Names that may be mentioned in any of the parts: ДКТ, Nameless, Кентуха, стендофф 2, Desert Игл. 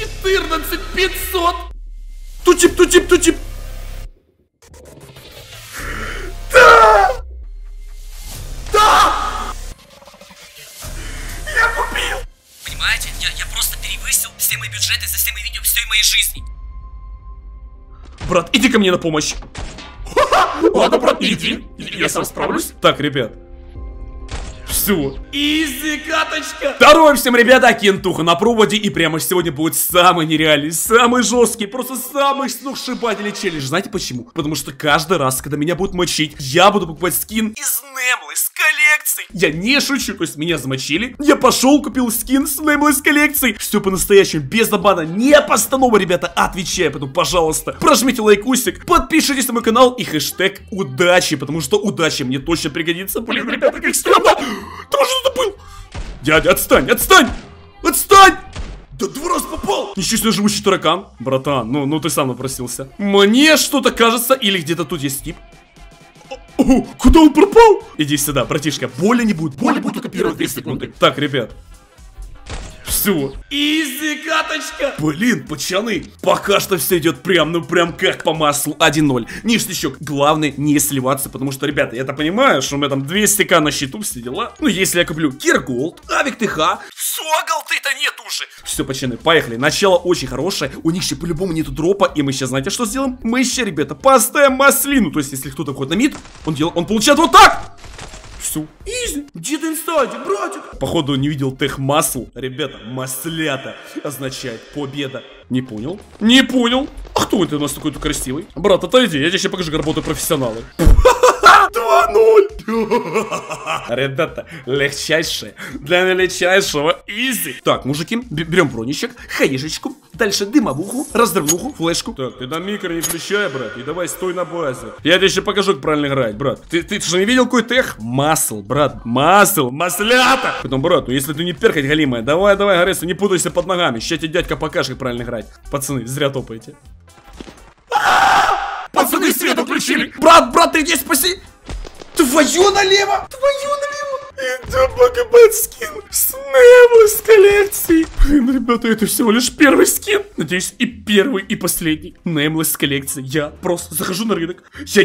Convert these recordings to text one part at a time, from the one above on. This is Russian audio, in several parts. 14500. Тучип, тучип, тучип. Да! Да! Я купил! Понимаете, я просто перевысил все мои бюджеты за все мои видео всей моей жизни. Брат, иди ко мне на помощь. Ладно, брат, иди. Я сам справлюсь. Так, ребят. Все. Изи, каточка. Здорово всем, ребята, Кентуха на проводе. И прямо сегодня будет самый нереальный, самый жесткий, просто самый сногсшибательный челлендж. Знаете почему? Потому что каждый раз, когда меня будут мочить, я буду покупать скин из Nameless коллекции. Я не шучу, то есть меня замочили. Я пошел, купил скин с Nameless коллекции. Все по-настоящему, без обмана, не постанова, ребята, отвечаю. Поэтому, пожалуйста, прожмите лайкусик, подпишитесь на мой канал и хэштег удачи, потому что удача мне точно пригодится. Блин, ребята, как стрёмно. Ты что-то был? Дядя, отстань, отстань! Отстань! Да 2 раза попал! Несчастный живущий таракан. Братан, ну ты сам напросился. Мне что-то кажется, или где-то тут есть тип. О, куда он пропал? Иди сюда, братишка, боли не будет. Боли будут только первые 2 секунды. Так, ребят. Все. Изи, каточка. Блин, пацаны, пока что все идет прям, ну прям как по маслу. 1-0. Ништячок. Главное не сливаться, потому что, ребята, я-то понимаю, что у меня там 200к на счету, все дела. Ну, если я куплю Кирголд, Авик ТХ, все, голды-то нет уже. Все, пацаны, поехали. Начало очень хорошее. У них еще по-любому нету дропа. И мы сейчас, знаете, что сделаем? Мы еще, ребята, поставим маслину. То есть, если кто-то входит на мид, он получает вот так. Все. Изи. Дед инстади, братик. Походу не видел тех масл. Ребята, маслята означает победа. Не понял? Не понял. А кто это у нас такой-то красивый? Брат, отойди, я тебе сейчас покажу, как работают профессионалы. 2-0. Ребята, легчайшее для легчайшего. Изи. Так, мужики, берем броничек, хаешечку, дальше дымовуху, раздрывнуху, флешку. Так, ты на микро не включай, брат, и давай стой на базе. Я тебе еще покажу, как правильно играть, брат. Ты же не видел какой тех? Масл, брат, масл, маслята. Потом, брат, ну если ты не перхоть галимая, давай, Горец, не путайся под ногами. Сейчас тебе дядька покажет, как правильно играть. Пацаны, зря топаете. Пацаны, свет отключили. Брат, ты иди спаси. Твою налево! Идем покупать скин с Nameless коллекции. Блин, ребята, это всего лишь первый скин. Надеюсь, и первый, и последний Nameless коллекции. Я просто захожу на рынок. Я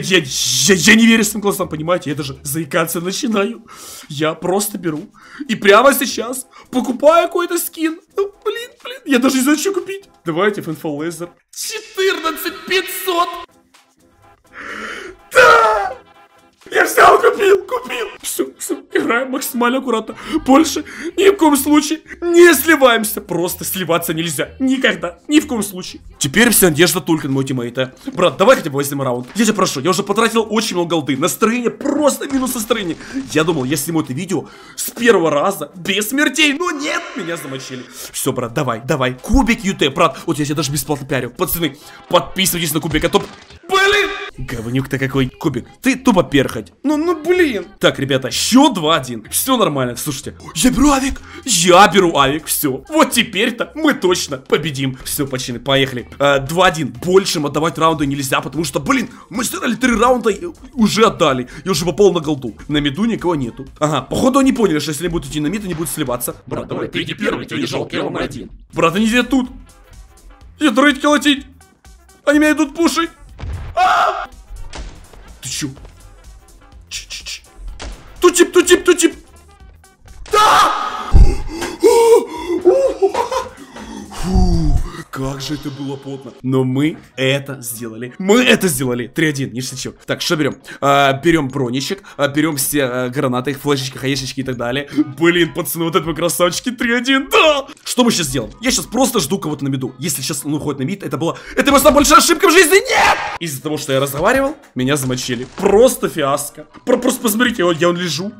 не верю своим глазам, понимаете? Я даже заикаться начинаю. Я просто беру и прямо сейчас покупаю какой-то скин. Ну, блин, я даже не знаю, что купить. Давайте в инфолезер. 14500. Да! Я взял, купил. Все, играем максимально аккуратно. Больше ни в коем случае не сливаемся. Просто сливаться нельзя. Никогда, ни в коем случае. Теперь вся надежда только на моего тиммейта. Брат, давай хотя бы возьмем раунд. Я тебя прошу, я уже потратил очень много голды. Настроение, просто минус настроение. Я думал, я сниму это видео с первого раза, без смертей. Но нет, меня замочили. Все, брат, давай. Кубик ЮТ, брат, вот я тебя даже бесплатно пиарю. Пацаны, подписывайтесь на кубик, а то... Блин! Говнюк-то какой. Кубик, ты тупо перхоть. Ну блин. Так, ребята, счет 2-1. Все нормально, слушайте. Я беру авик, все. Вот теперь-то мы точно победим. Все, почти, поехали. 2-1. Больше им отдавать раунды нельзя, потому что, блин, мы сыграли 3 раунда и уже отдали. Я уже попал на голду. На миду никого нету. Ага, походу они поняли, что если будут идти на мид, они будут сливаться. Брат, давай, ты иди первый, тебя не жалко, я вам на 1. Брат, они сидят тут. Я дрыть колотить. Они меня идут пушить. Ты чё? Ч-ч-ч. Тутип. Да! Фу, как же это было потно. Но мы это сделали. 3-1, ништячок. Так, что берем? Берем броничек, берем все гранаты, флешечки, хаешечки и так далее. Блин, пацаны, вот это мы красавчики. 3-1, да! Что мы сейчас сделаем? Я сейчас просто жду кого-то на миду. Если сейчас он уходит на мид, это была самая большая ошибка в жизни. Нет! Из-за того, что я разговаривал, меня замочили. Просто фиаско. Просто посмотрите, я лежу,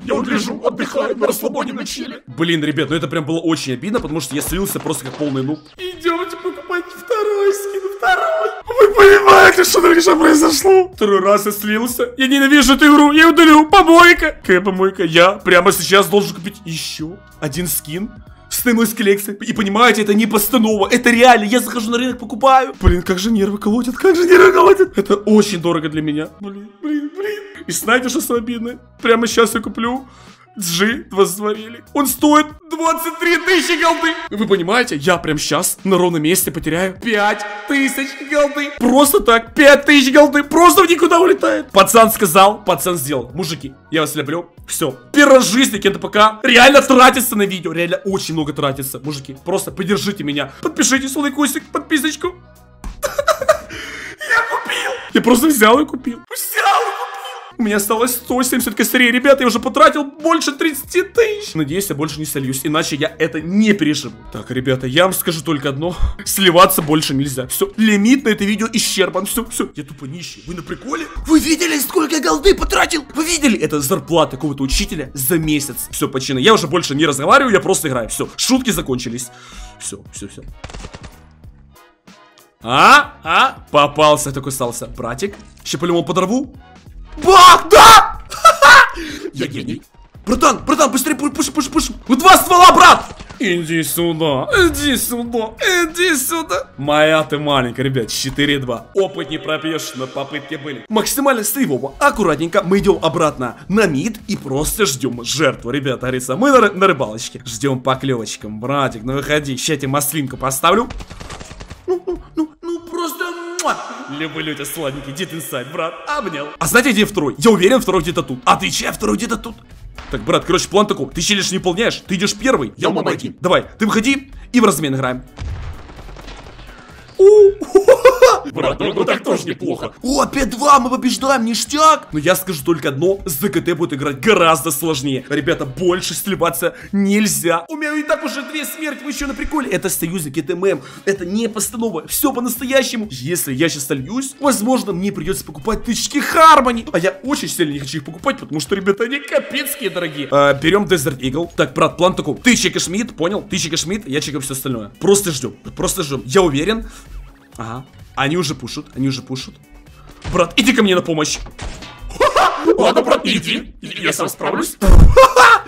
отдыхаю, на расслабоне на чиле. Блин, ребят, ну это прям было очень обидно, потому что я слился просто как полный нуб. Идемте покупать второй скин. Вы понимаете, что дальше произошло? 2 раз я слился. Я ненавижу эту игру, я удалю. Помойка. Какая помойка? Я прямо сейчас должен купить еще 1 скин с Nameless коллекции. И понимаете, это не постанова, это реально. Я захожу на рынок, покупаю. Блин, как же нервы колотят. Это очень дорого для меня. Блин. И знаете, что самое обидное? Прямо сейчас я куплю G возварили. Он стоит 23 тысячи голды. Вы понимаете, я прям сейчас на ровном месте потеряю 5 тысяч голды. Просто так, 5 тысяч голды. Просто в никуда улетает. Пацан сказал, пацан сделал. Мужики, я вас люблю. Все. Первый раз в жизни Кентуха реально тратится на видео. Реально очень много тратится. Мужики, просто поддержите меня. Подпишитесь, лайкосик, подписочку. Я купил. Я просто взял и купил. У меня осталось 170 косарей. Ребята, я уже потратил больше 30 тысяч. Надеюсь, я больше не сольюсь, иначе я это не переживу. Так, ребята, я вам скажу только одно. Сливаться больше нельзя. Все, лимит на это видео исчерпан. Все, все. Я тупо нищий. Вы на приколе? Вы видели, сколько голды потратил? Вы видели? Это зарплата какого-то учителя за месяц. Все, почины. Я уже больше не разговариваю, я просто играю. Все, шутки закончились. Все, все, все. Попался, такой остался. Братик, еще по-любому подорву. Бах, да! Я гений. Братан, быстрее пушим. Ну два ствола, брат! Иди сюда. Моя ты маленькая, ребят, 4-2. Опыт не пропьешь, но попытки были. Максимально стейвово, аккуратненько. Мы идем обратно на мид и просто ждем жертву, ребята, Ариса. Мы на рыбалочке, ждем поклевочком. Братик, ну выходи, сейчас я тебе маслинку поставлю. Ну просто... Люблю тебя, сладенький, дед инсайд, брат, обнял. А знаете, где второй? Я уверен, второй где-то тут. А ты че, второй где-то тут? Так, брат, короче, план такой. Ты челлендж не выполняешь, ты идешь первый. Я мама один. Давай, ты выходи и в размен играем. Брат, ну так тоже неплохо. О, опять два, мы побеждаем, ништяк. Но я скажу только одно, с ДКТ будет играть гораздо сложнее. Ребята, больше сливаться нельзя. У меня и так уже две смерти, вы еще на приколе. Это союзники ТММ, это не постанова, все по-настоящему. Если я сейчас сольюсь, возможно, мне придется покупать тычки Хармони. А я очень сильно не хочу их покупать, потому что, ребята, они капецкие дорогие. Берем Desert Игл. Так, брат, план такой. Ты чекаешь мид, понял? Ты чекаешь мид, я чекаю все остальное. Просто ждем. Я уверен. Ага. Они уже пушат. Брат, иди ко мне на помощь. Ладно, брат, иди. Я сам справлюсь.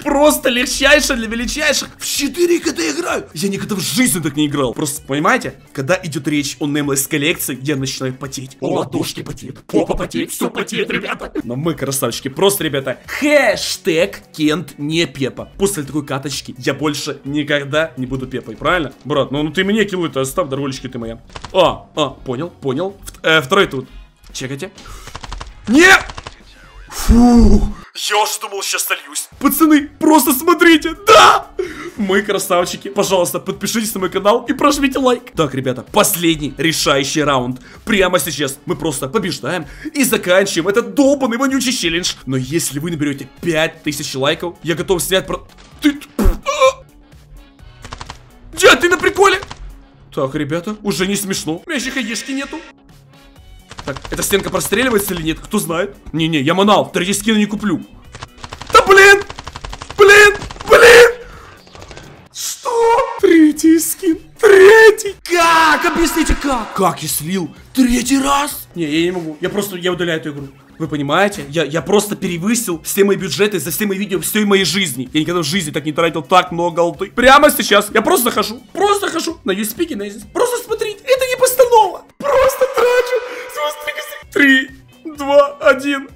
Просто легчайше для величайших. В 4 КТ играю. Я никогда в жизни так не играл. Просто, понимаете, когда идет речь о Nameless коллекции, я начинаю потеть. О, ладошки потеют, попа потеет, все потеет, ребята. Но мы красавчики. Просто, ребята, хэштег Кент не Пепа. После такой каточки я больше никогда не буду Пепой, правильно? Брат, ну ты мне килы-то оставь, дорогулечки ты моя. Понял. Второй тут. Чекайте. Нет! Фу, я уж думал, сейчас сольюсь. Пацаны, просто смотрите, да! Мы красавчики, пожалуйста, подпишитесь на мой канал и прожмите лайк. Так, ребята, последний решающий раунд. Прямо сейчас мы просто побеждаем и заканчиваем этот долбанный вонючий челлендж. Но если вы наберете 5000 лайков, я готов снять про... Дядь, ты на приколе? Так, ребята, уже не смешно. У меня еще ходишки нету. Так, эта стенка простреливается или нет? Кто знает? Не-не, я манал, 3D скины не куплю. Да блин! Блин! Что? 3D скин? 3-й! Как? Объясните как? Как я слил? 3-й раз? Не, я не могу. Я удаляю эту игру. Вы понимаете? Я просто перевысил все мои бюджеты за все мои видео всей моей жизни. Я никогда в жизни так не тратил так много голды. Прямо сейчас я просто хожу на юспике, на здесь. Просто смотрите, это не постанова. Просто трачу. 3, 2, 1.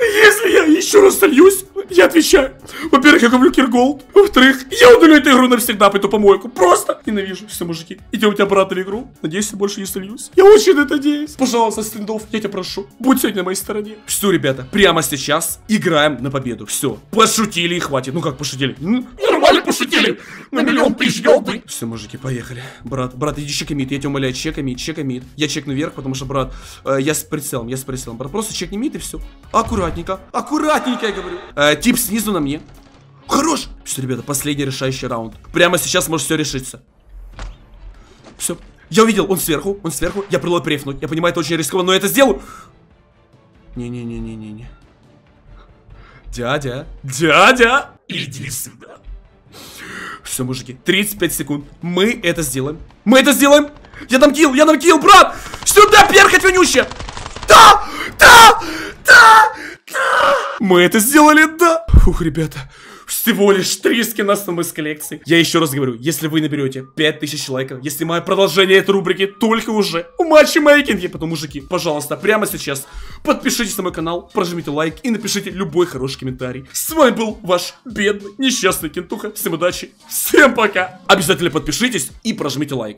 Если я еще раз сольюсь, я отвечаю. Во-первых, я куплю Кирголд. Во-вторых, я удалю эту игру навсегда, пойду помойку. Просто ненавижу. Все, мужики, идемте обратно в игру. Надеюсь, я больше не сольюсь. Я очень на это надеюсь. Пожалуйста, стендов, я тебя прошу. Будь сегодня на моей стороне. Все, ребята, прямо сейчас играем на победу. Все, пошутили и хватит. Ну как пошутили? Нормально пошутили. На 1 000 000 тысяч голды. Все, мужики, поехали. Брат, иди чекамид. Я тебя умоляю, чекамид. Я чекну вверх, потому что, брат, я с прицелом. Брат, просто чекни мид и все. Аккуратненько, я говорю. Тип снизу на мне. Хорош! Все, ребята, последний решающий раунд. Прямо сейчас может все решиться. Все. Я увидел, он сверху. Я прилой префнуть. Я понимаю, это очень рискованно, но я это сделаю. Не-не-не-не-не-не. Дядя! Иди сюда. Все, мужики, 35 секунд. Мы это сделаем! Я дам килл, брат! Сюда перхоть вонющая! Да! Мы это сделали, да! Фух, ребята, всего лишь 3 скина с Nameless коллекции. Я еще раз говорю, если вы наберете 5000 лайков, если мое продолжение этой рубрики только уже в матчмейкинге, потом, мужики, пожалуйста, прямо сейчас подпишитесь на мой канал, прожмите лайк и напишите любой хороший комментарий. С вами был ваш бедный, несчастный Кентуха. Всем удачи, всем пока. Обязательно подпишитесь и прожмите лайк.